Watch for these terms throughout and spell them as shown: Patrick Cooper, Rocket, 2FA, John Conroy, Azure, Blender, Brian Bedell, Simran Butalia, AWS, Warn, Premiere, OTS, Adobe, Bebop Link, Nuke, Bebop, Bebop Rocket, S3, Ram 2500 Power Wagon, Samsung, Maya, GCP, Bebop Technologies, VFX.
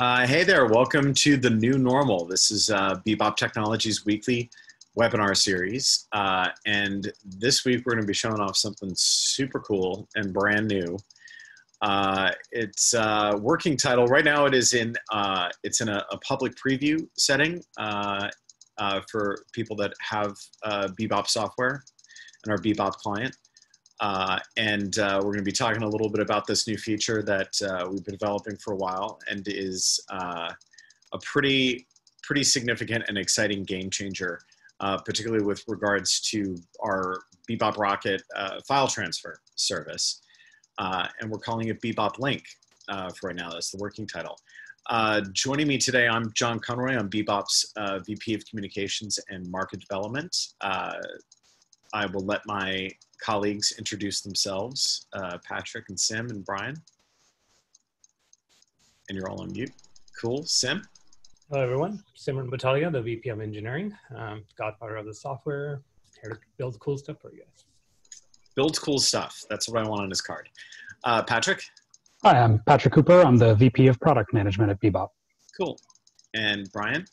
Hey there, welcome to the new normal. This is Bebop Technologies weekly webinar series. And this week we're gonna be showing off something super cool and brand new. It's a working title. Right now it is in, it's in a public preview setting for people that have Bebop software and our Bebop client. We're going to be talking a little bit about this new feature that we've been developing for a while and is a pretty significant and exciting game changer, particularly with regards to our Bebop Rocket file transfer service. And we're calling it Bebop Link for right now. That's the working title. Joining me today, I'm John Conroy. I'm Bebop's VP of Communications and Market Development. I will let my colleagues introduce themselves, Patrick and Sim and Brian. And you're all on mute. Cool, Sim. Hello everyone, Simran Butalia, the VP of Engineering, godfather of the software, here to build cool stuff for you guys. Build cool stuff, that's what I want on his card. Patrick? Hi, I'm Patrick Cooper. I'm the VP of Product Management at Bebop. Cool, and Brian?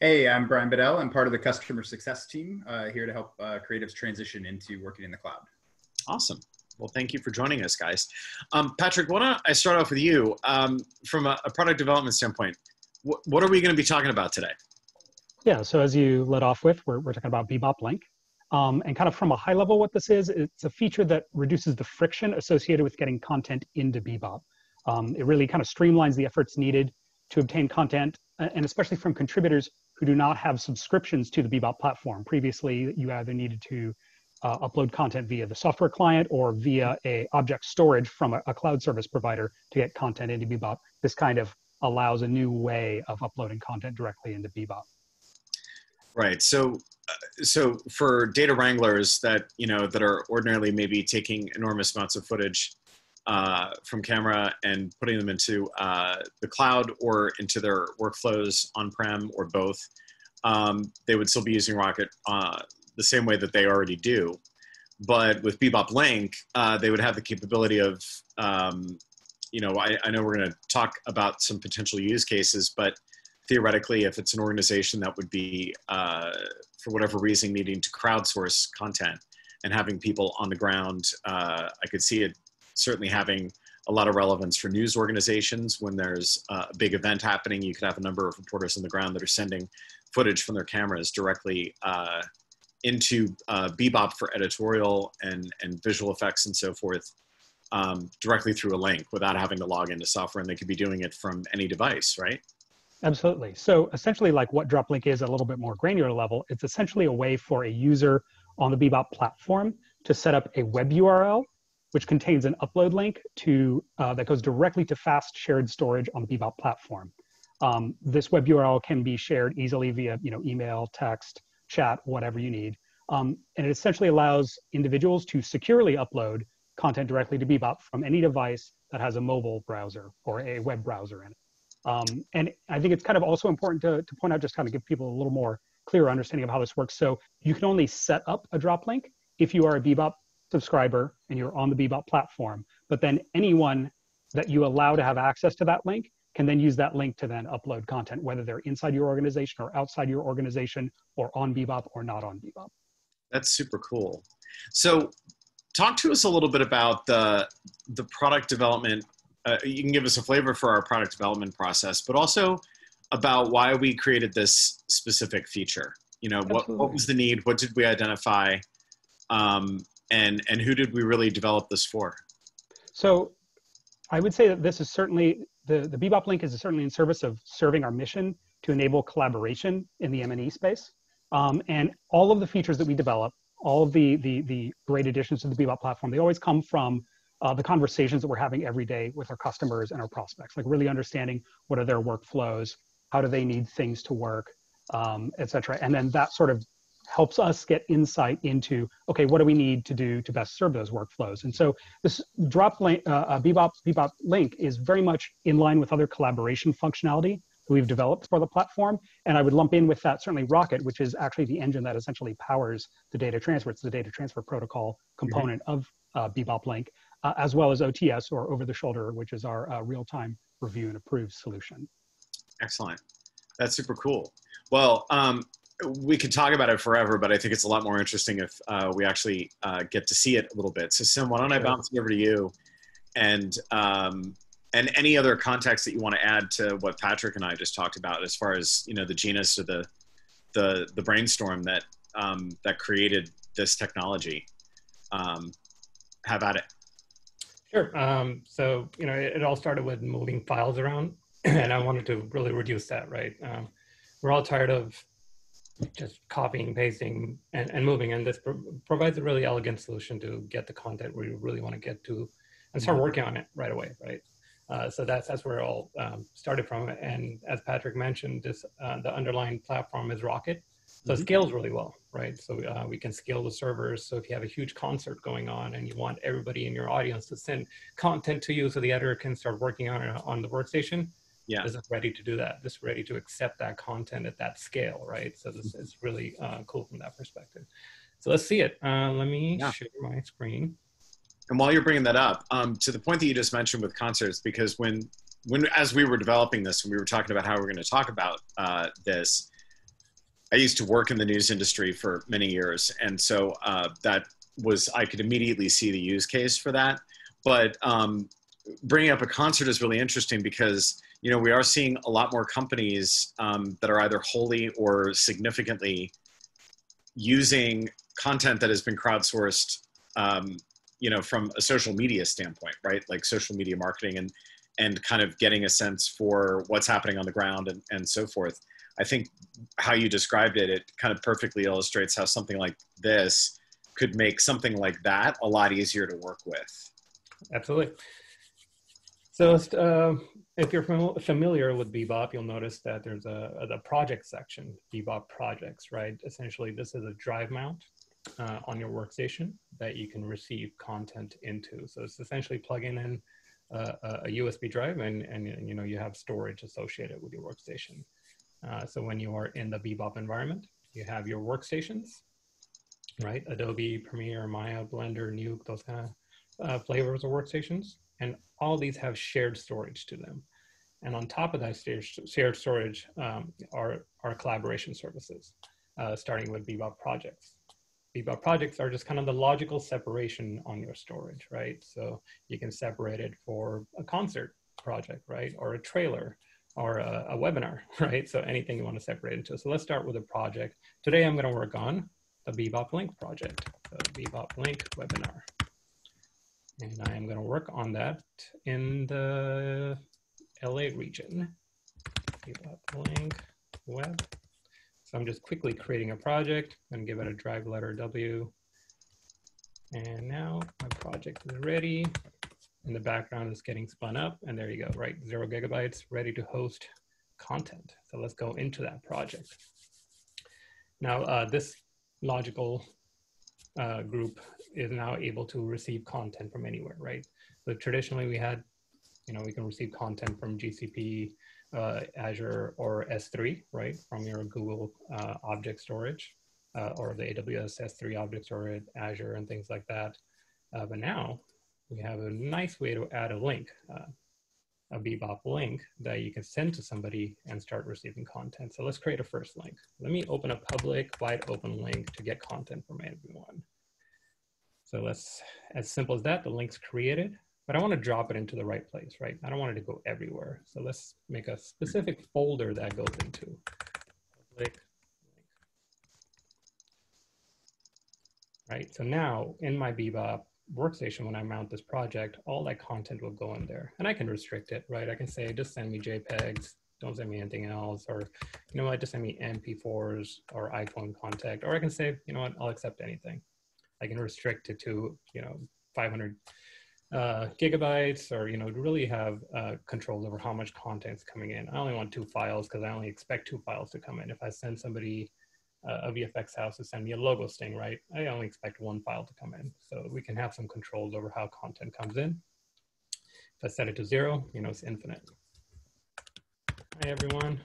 Hey, I'm Brian Bedell. I'm part of the customer success team here to help creatives transition into working in the cloud. Awesome. Well, thank you for joining us, guys. Patrick, why don't I start off with you? From a product development standpoint, what are we going to be talking about today? Yeah, so as you led off with, we're talking about Bebop Link. And kind of from a high level, what this is, it's a feature that reduces the friction associated with getting content into Bebop. It really kind of streamlines the efforts needed to obtain content, and especially from contributors who do not have subscriptions to the Bebop platform. Previously, you either needed to upload content via the software client or via a object storage from a cloud service provider to get content into Bebop. This kind of allows a new way of uploading content directly into Bebop. Right. So for data wranglers that that are ordinarily maybe taking enormous amounts of footage from camera and putting them into the cloud or into their workflows on-prem or both, they would still be using Rocket the same way that they already do. But with Bebop Link, they would have the capability of, I know we're going to talk about some potential use cases, but theoretically, if it's an organization that would be, for whatever reason, needing to crowdsource content and having people on the ground, I could see it certainly having a lot of relevance for news organizations. When there's a big event happening, you could have a number of reporters on the ground that are sending footage from their cameras directly into Bebop for editorial and visual effects and so forth, directly through a link without having to log into software, and they could be doing it from any device, right? Absolutely. So essentially, like what Droplink is at a little bit more granular level, it's essentially a way for a user on the Bebop platform to set up a web URL which contains an upload link to that goes directly to fast shared storage on the Bebop platform. This web URL can be shared easily via email, text, chat, whatever you need. And it essentially allows individuals to securely upload content directly to Bebop from any device that has a mobile browser or a web browser in it. And I think it's kind of also important to point out, just kind of give people a little more clearer understanding of how this works. So you can only set up a drop link if you are a Bebop subscriber and you're on the Bebop platform, but then anyone that you allow to have access to that link can then use that link to then upload content, whether they're inside your organization or outside your organization or on Bebop or not on Bebop. That's super cool. So talk to us a little bit about the product development. You can give us a flavor for our product development process, but also about why we created this specific feature. What was the need? What did we identify? And who did we really develop this for? So I would say that this is certainly, the Bebop Link is certainly in service of serving our mission to enable collaboration in the M&E space. And all of the features that we develop, all of the great additions to the Bebop platform, they always come from the conversations that we're having every day with our customers and our prospects, like really understanding what are their workflows, how do they need things to work, et cetera. And then that sort of helps us get insight into, okay, what do we need to do to best serve those workflows? And so this Bebop Link is very much in line with other collaboration functionality that we've developed for the platform. And I would lump in with that certainly Rocket, which is actually the engine that essentially powers the data transfer. It's the data transfer protocol component of Bebop Link, as well as OTS, or over the shoulder, which is our real-time review and approve solution. Excellent. That's super cool. Well, we could talk about it forever, but I think it's a lot more interesting if we actually get to see it a little bit. So Sim, why don't I bounce it over to you, and any other context that you want to add to what Patrick and I just talked about, as far as, you know, the genius or the brainstorm that that created this technology. How about it? Sure. So, you know, it all started with moving files around, and I wanted to really reduce that, right? We're all tired of just copying, pasting, and moving, and this provides a really elegant solution to get the content we really want to get to and start working on it right away, right? So that's where it all started from. And as Patrick mentioned, this the underlying platform is Rocket. So it scales really well, right? So we can scale the servers. So if you have a huge concert going on and you want everybody in your audience to send content to you so the editor can start working on the workstation, yeah, this is ready to do that. This is ready to accept that content at that scale, right? So this is really cool from that perspective. So let's see it. Let me share my screen. And while you're bringing that up, to the point that you just mentioned with concerts, because when as we were developing this and we were talking about how we're going to talk about this, I used to work in the news industry for many years, and so that was, I could immediately see the use case for that. But bringing up a concert is really interesting because, you know, we are seeing a lot more companies that are either wholly or significantly using content that has been crowdsourced, you know, from a social media standpoint, right? Like social media marketing and kind of getting a sense for what's happening on the ground and so forth. I think how you described it, it kind of perfectly illustrates how something like this could make something like that a lot easier to work with. Absolutely. So if you're familiar with Bebop, you'll notice that there's the project section, Bebop projects, right? Essentially, this is a drive mount on your workstation that you can receive content into. So it's essentially plugging in a USB drive and you know, you have storage associated with your workstation. So when you are in the Bebop environment, you have your workstations, right? Adobe, Premiere, Maya, Blender, Nuke, those kind of flavors of workstations. And all these have shared storage to them. And on top of that shared storage are collaboration services, starting with Bebop projects. Bebop projects are just kind of the logical separation on your storage, right? So you can separate it for a concert project, right? Or a trailer, or a webinar, right? So anything you want to separate into. So let's start with a project. Today I'm going to work on the Bebop Link project, the Bebop Link webinar. And I am going to work on that in the LA region, Bebop Link web. So I'm just quickly creating a project and give it a drive letter W. And now my project is ready. And the background is getting spun up, and there you go, right? 0 gigabytes, ready to host content. So let's go into that project. Now, this logical group is now able to receive content from anywhere, right? So traditionally we had, you know, we can receive content from GCP, Azure, or S3, right? From your Google object storage, or the AWS S3 object storage, Azure, and things like that. But now, we have a nice way to add a link, a Bebop link that you can send to somebody and start receiving content. So let's create a first link. Let me open a public, wide open link to get content from everyone. So let's, as simple as that, the link's created, but I want to drop it into the right place, right? I don't want it to go everywhere. So let's make a specific folder that goes into public. Right, so now in my Bebop workstation, when I mount this project, all that content will go in there, and I can restrict it, right? I can say, just send me JPEGs, don't send me anything else, or, you know what, just send me MP4s or iPhone contact, or I can say, you know what, I'll accept anything. I can restrict it to, you know, 500 gigabytes, or, you know, really have controls over how much content's coming in. I only want 2 files because I only expect 2 files to come in. If I send somebody a VFX house to send me a logo sting, right? I only expect 1 file to come in. So we can have some controls over how content comes in. If I set it to 0, you know, it's infinite. Hi, everyone.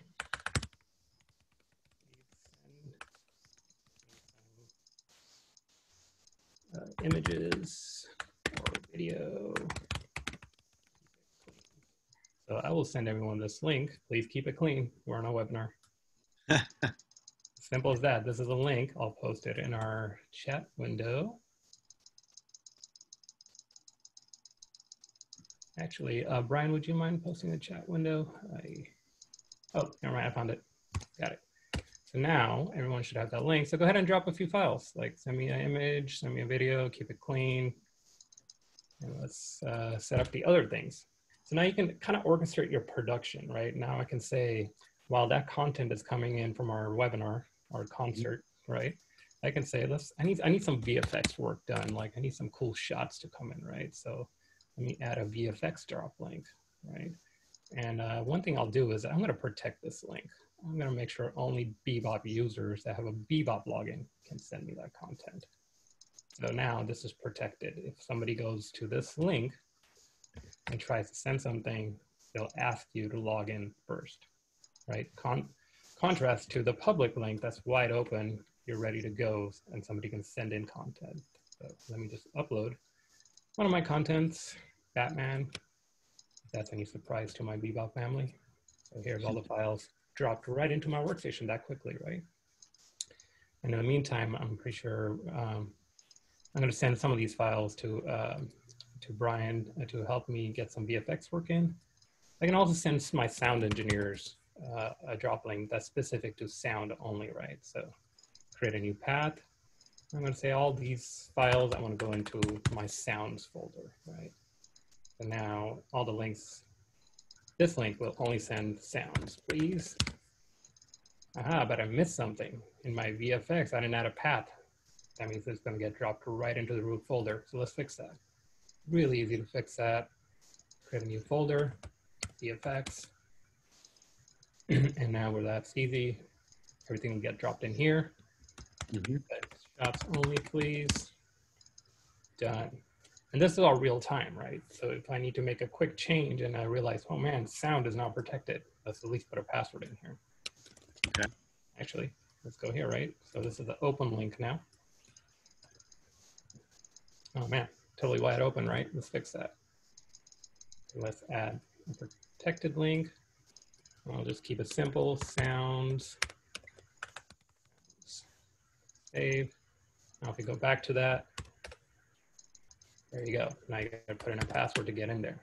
Images or video. So I will send everyone this link. Please keep it clean. We're on a webinar. Simple as that. This is a link. I'll post it in our chat window. Actually, Brian, would you mind posting the chat window? Oh, never mind, I found it. Got it. So now everyone should have that link. So go ahead and drop a few files, like send me an image, send me a video, keep it clean. And let's set up the other things. So now you can kind of orchestrate your production, right? Now I can say, while that content is coming in from our webinar, our concert, right? I can say, I need some VFX work done. Like I need some cool shots to come in, right? So let me add a VFX drop link, right? And one thing I'll do is I'm gonna protect this link. I'm gonna make sure only Bebop users that have a Bebop login can send me that content. So now this is protected. If somebody goes to this link and tries to send something, they'll ask you to log in first, right? Contrast to the public link that's wide open, you're ready to go and somebody can send in content. So let me just upload one of my contents, Batman. If that's any surprise to my Bebop family. So here's all the files dropped right into my workstation that quickly, right? And in the meantime, I'm pretty sure I'm gonna send some of these files to Brian to help me get some VFX work in. I can also send my sound engineers a drop link that's specific to sound only, right? So create a new path. I'm gonna say all these files, I wanna go into my sounds folder, right? And now all the links, this link will only send sounds, please. Aha, but I missed something in my VFX. I didn't add a path. That means it's gonna get dropped right into the root folder. So let's fix that. Really easy to fix that. Create a new folder, VFX. And now where that's easy, everything will get dropped in here. Shots only, please. Done. And this is all real time, right? So if I need to make a quick change and I realize, oh man, sound is not protected, let's at least put a password in here. Okay. Actually, let's go here, right? So this is the open link now. Oh man, totally wide open, right? Let's fix that. So let's add a protected link. I'll just keep it simple, sounds. Save. Now if we go back to that, there you go. Now you gotta put in a password to get in there.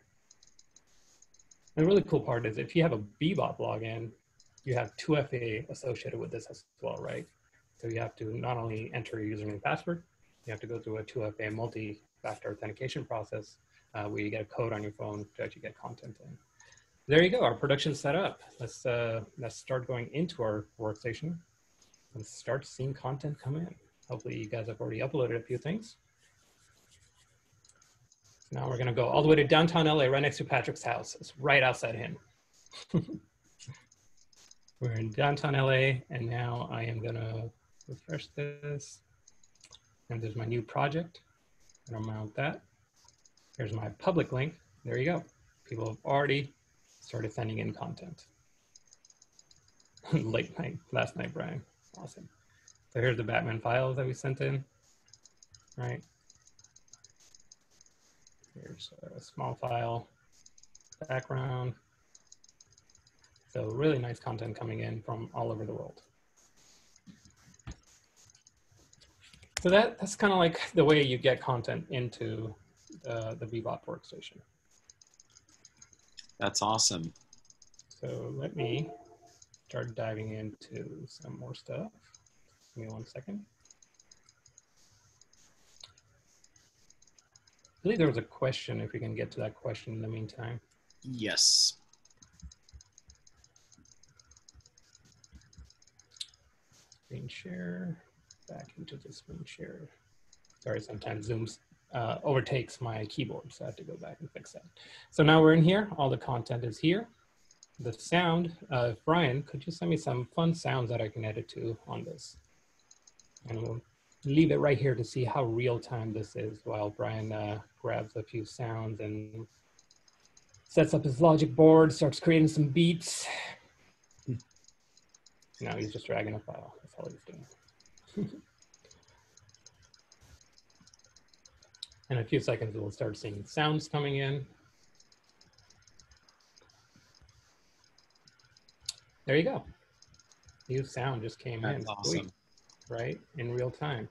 And the really cool part is if you have a Bebop login, you have 2FA associated with this as well, right? So you have to not only enter your username and password, you have to go through a 2FA multi-factor authentication process where you get a code on your phone to actually get content in. There you go, our production's set up. Let's start going into our workstation and start seeing content come in. Hopefully you guys have already uploaded a few things. Now we're gonna go all the way to downtown LA, right next to Patrick's house. It's right outside him. We're in downtown LA, and now I am gonna refresh this. And there's my new project. I'm gonna mount that. Here's my public link. There you go. People have already started sending in content. Late night, last night, Brian. Awesome. So here's the Batman files that we sent in, right? Here's a small file, background. So really nice content coming in from all over the world. So that's kind of like the way you get content into the Bebop workstation. That's awesome. So let me start diving into some more stuff. Give me one second. I believe there was a question, if we can get to that question in the meantime. Yes. Screen share, back into the screen share. Sorry, sometimes Zoom's overtakes my keyboard, so I have to go back and fix that. So now we're in here, all the content is here. The sound, Brian, could you send me some fun sounds that I can edit to on this? And we'll leave it right here to see how real time this is while Brian grabs a few sounds and sets up his logic board, starts creating some beats. Now he's just dragging a file, that's all he's doing. In a few seconds, we'll start seeing sounds coming in. There you go. New sound just came in. Awesome. Right? In real time.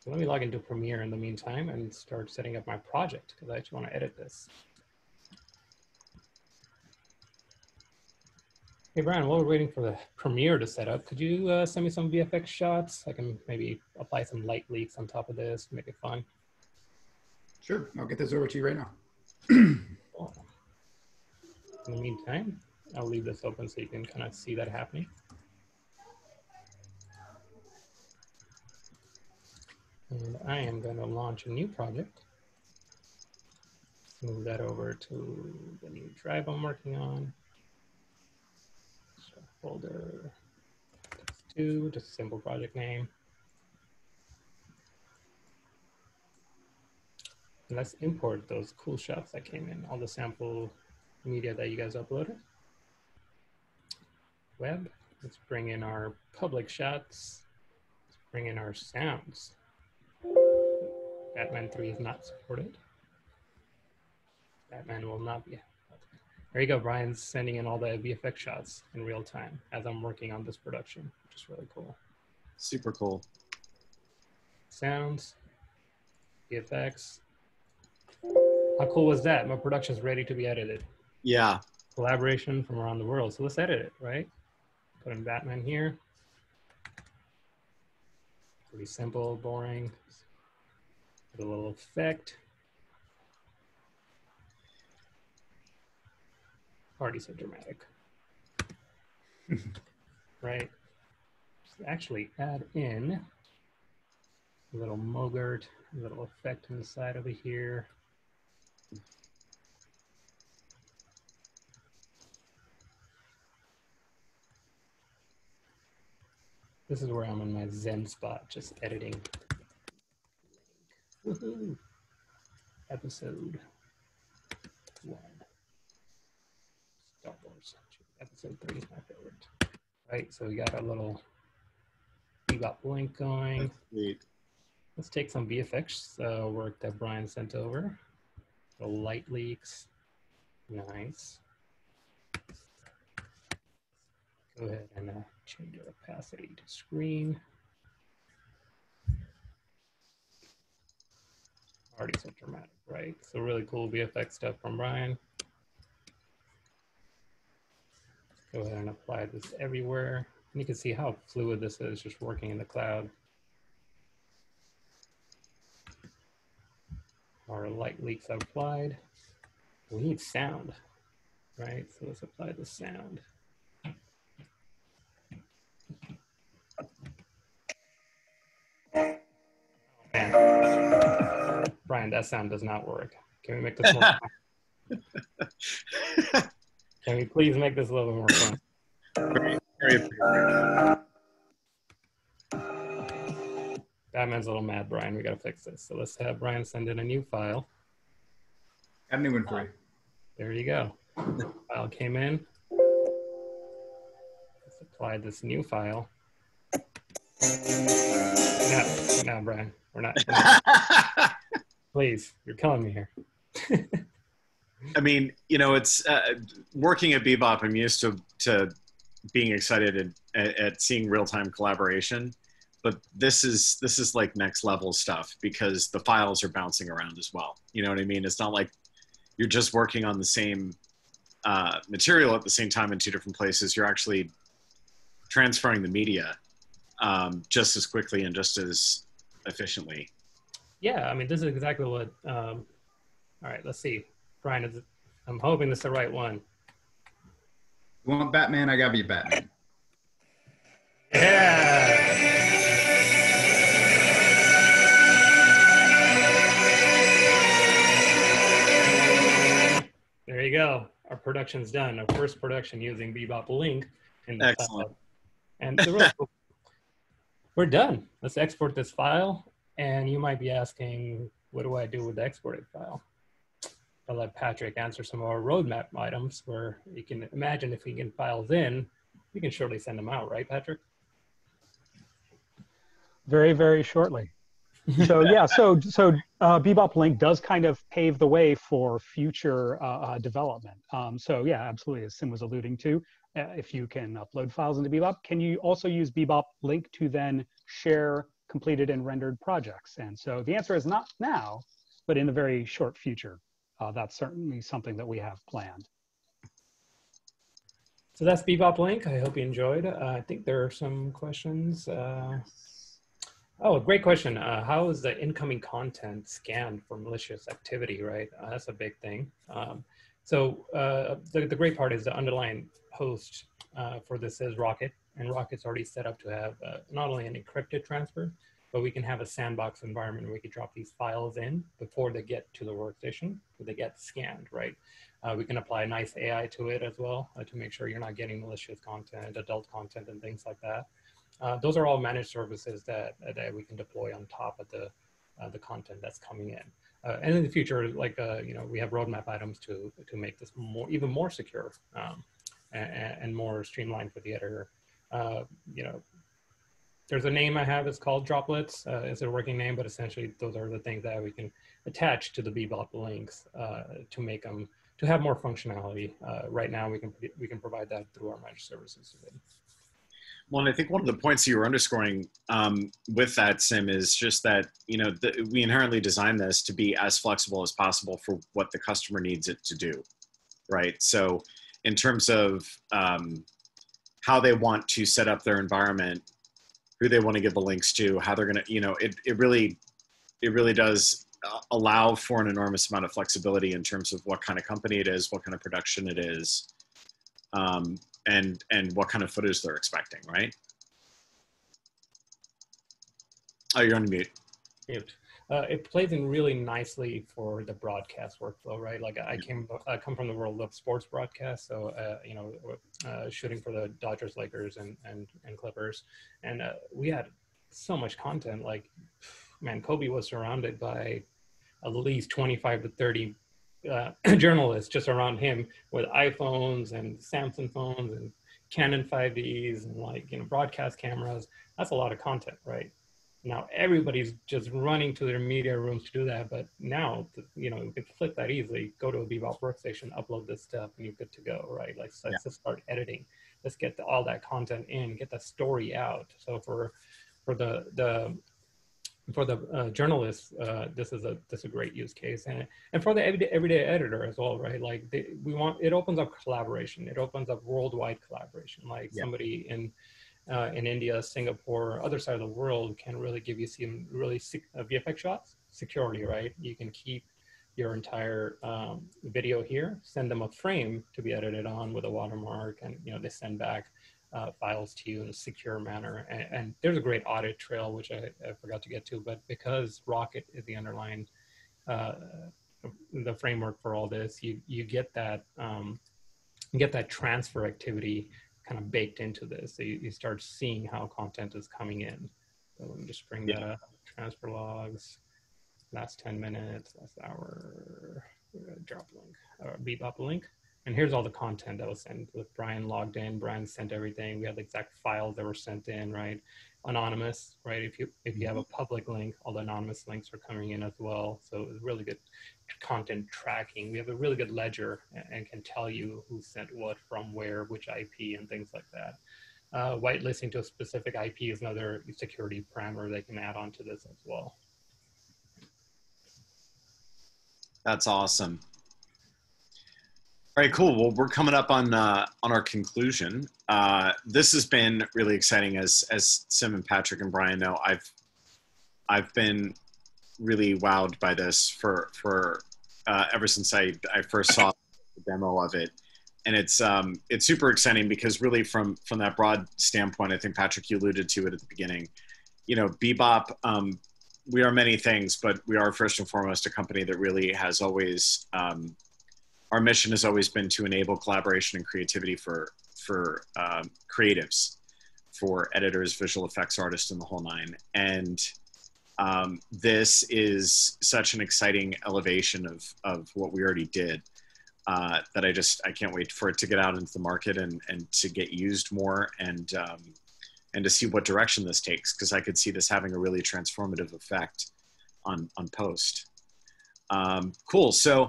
So let me log into Premiere in the meantime and start setting up my project because I actually want to edit this. Hey, Brian, while we're waiting for the Premiere to set up, could you send me some VFX shots? I can maybe apply some light leaks on top of this, make it fun. Sure, I'll get this over to you right now. Cool. In the meantime, I'll leave this open so you can kind of see that happening. And I am going to launch a new project. Let's move that over to the new drive I'm working on. Folder two, just a simple project name. And let's import those cool shots that came in, all the sample media that you guys uploaded. Web, let's bring in our public shots. Let's bring in our sounds. Batman 3 is not supported. Batman will not be. There you go, Brian's sending in all the VFX shots in real time as I'm working on this production, which is really cool. Super cool. Sounds, VFX. How cool was that? My production's ready to be edited. Yeah. Collaboration from around the world. So let's edit it, right? Put in Batman here. Pretty simple, boring. Put a little effect. Already so dramatic, right? Just actually add in a little mogurt, a little effect on the side over here. This is where I'm in my zen spot, just editing. Woohoo! Episode 1. Episode 3 is my favorite. Right, so we got our little Bebop Link going. Let's take some VFX work that Brian sent over. The light leaks. Nice. Go ahead and change our opacity to screen. Already so dramatic, right? So really cool VFX stuff from Brian. Go ahead and apply this everywhere. And you can see how fluid this is, just working in the cloud. Our light leaks are applied. We need sound, right? So let's apply the sound. Oh, man. Brian, that sound does not work. Can we make this more? Can we please make this a little more fun? Batman's a little mad, Brian. We gotta fix this. So let's have Brian send in a new file. Got a new one for you. There you go. File came in. Let's apply this new file. No, Brian, we're not. Please, you're killing me here. I mean, you know, it's working at Bebop. I'm used to being excited at seeing real-time collaboration, but this is like next level stuff because the files are bouncing around as well. You know what I mean? It's not like you're just working on the same material at the same time in two different places. You're actually transferring the media just as quickly and just as efficiently. Yeah, I mean, this is exactly what. All right, let's see. Brian, I'm hoping this is the right one. You want Batman? I gotta be Batman. Yeah! There you go. Our production's done. Our first production using Bebop Link. Excellent. And we're done. Let's export this file. And you might be asking, what do I do with the exported file? I'll let Patrick answer some of our roadmap items where you can imagine if we can files in, we can shortly send them out, right, Patrick? Very, very shortly. So yeah, so Bebop Link does kind of pave the way for future development. So yeah, absolutely, as Sim was alluding to, if you can upload files into Bebop, can you also use Bebop Link to then share completed and rendered projects? And so the answer is not now, but in the very short future. That's certainly something that we have planned. So that's Bebop Link. I hope you enjoyed. I think there are some questions. Oh, great question. How is the incoming content scanned for malicious activity, right? That's a big thing. So the great part is the underlying host for this is Rocket, and Rocket's already set up to have not only an encrypted transfer, but we can have a sandbox environment where we can drop these files in before they get to the workstation, before they get scanned, right? We can apply a nice AI to it as well to make sure you're not getting malicious content, adult content, and things like that. Those are all managed services that we can deploy on top of the content that's coming in. And in the future, like you know, we have roadmap items to make this even more secure and more streamlined for the editor. You know, there's a name I have. It's called droplets. It's a working name, but essentially those are the things that we can attach to the Bebop links to make them to have more functionality. Right now, we can provide that through our managed services today. Well, and I think one of the points you were underscoring with that, Sim, is just that, you know, we inherently designed this to be as flexible as possible for what the customer needs it to do, right? So in terms of how they want to set up their environment, who they want to give the links to, how they're going to, you know, it really does allow for an enormous amount of flexibility in terms of what kind of company it is, what kind of production it is. And what kind of footage they're expecting, right? Oh, you're on mute. It plays in really nicely for the broadcast workflow, right? Like I come from the world of sports broadcast, so you know, shooting for the Dodgers, Lakers, and Clippers, and we had so much content. Like, man, Kobe was surrounded by at least 25 to 30. Journalists just around him with iPhones and Samsung phones and Canon 5Es and, like, you know, broadcast cameras. That's a lot of content, right? Now everybody's just running to their media rooms to do that, but now, you know, you can flip that easily, go to a Bebop workstation, upload this stuff, and you're good to go, right? Like, so let's just start editing. Let's get all that content in, get that story out. So for the journalists, this is a great use case, and for the everyday editor as well, right? Like it opens up collaboration. It opens up worldwide collaboration. Like somebody in India, Singapore, other side of the world can really give you some really VFX shots securely, right? You can keep your entire video here, send them a frame to be edited on with a watermark, and you know they send back files to you in a secure manner. And there's a great audit trail, which I forgot to get to, but because Rocket is the underlying, the framework for all this, you get that transfer activity kind of baked into this. So you start seeing how content is coming in. So let me just bring that up. Transfer logs, last 10 minutes, last hour, drop link, or Bebop link. And here's all the content that was sent. With Brian logged in, Brian sent everything. We had the exact files that were sent in, right? Anonymous, right? If you have a public link, all the anonymous links are coming in as well. So it's really good content tracking. We have a really good ledger and can tell you who sent what from where, which IP, and things like that. Whitelisting to a specific IP is another security parameter they can add on to this as well. That's awesome. All right, cool. Well, we're coming up on our conclusion. This has been really exciting, as Sim and Patrick and Brian know. I've been really wowed by this for ever since I first saw the demo of it, and it's super exciting because really from that broad standpoint, I think Patrick, you alluded to it at the beginning. You know, Bebop, we are many things, but we are first and foremost a company that really has always. Our mission has always been to enable collaboration and creativity for creatives, for editors, visual effects artists, and the whole nine. And this is such an exciting elevation of what we already did that I can't wait for it to get out into the market and to get used more and to see what direction this takes, because I could see this having a really transformative effect on post. Cool. So.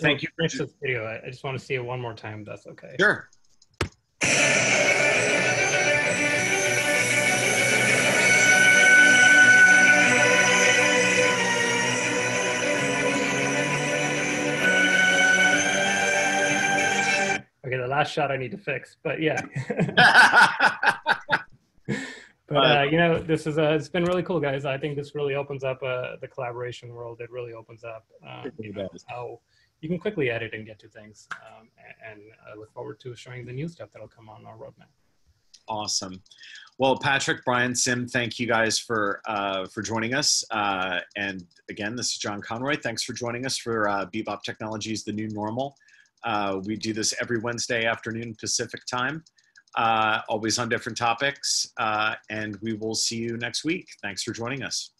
Thank you. Finish this video. I just want to see it one more time. If that's okay. Sure. last shot I need to fix, but yeah. But you know, this is it's been really cool, guys. I think this really opens up the collaboration world. It really opens up you know, how you can quickly edit and get to things. And I look forward to showing the new stuff that'll come on our roadmap. Awesome. Well, Patrick, Brian, Sim, thank you guys for joining us. And again, this is John Conroy. Thanks for joining us for Bebop Technologies, The New Normal. We do this every Wednesday afternoon Pacific time, always on different topics. And we will see you next week. Thanks for joining us.